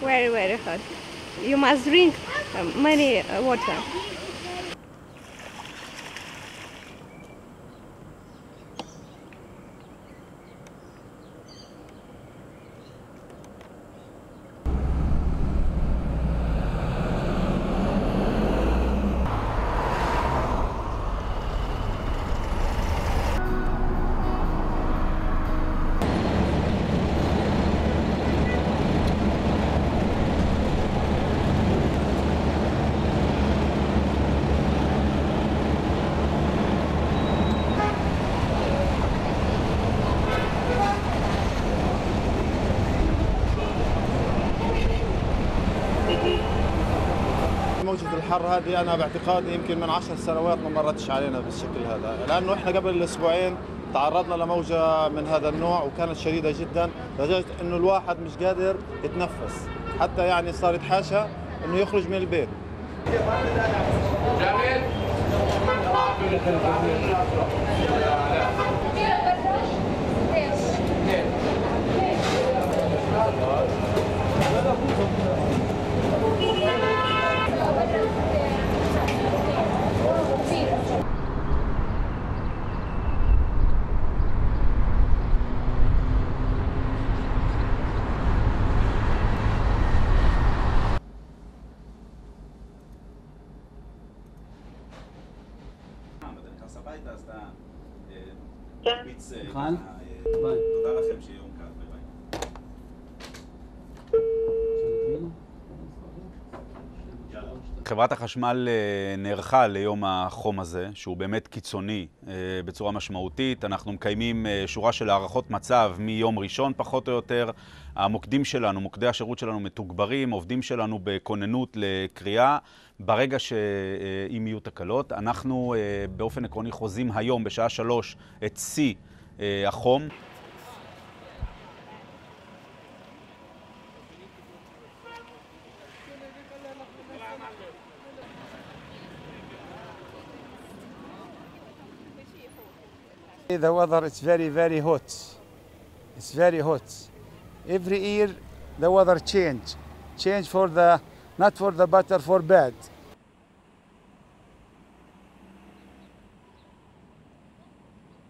Very, very hot. You must drink many water. موجة الحر هذه أنا باعتقادي يمكن من 10 سنوات ما مرتش علينا بالشكل هذا، لأنه إحنا قبل أسبوعين تعرضنا لموجة من هذا النوع وكانت شديدة جدا لدرجة إنه الواحد مش قادر يتنفس، حتى يعني صار يتحاشى إنه يخرج من البيت. خان تודה לכם שיום קל ביי. חברת החשמל נערכה ליום החום הזה שהוא באמת קיצוני בצורה משמעותית. אנחנו מקיימים שורה של הערכות מצב מיום ראשון פחות או יותר. המוקדים שלנו, מוקדי השירות שלנו מתוגברים, עובדים שלנו בכוננות לקריאה. ברגע שאם יהיו תקלות, אנחנו באופן עקרוני חוזים היום בשעה 3 את שיא החום. The weather is very hot. It's very hot. Every year the weather change for the not for the better, for bad.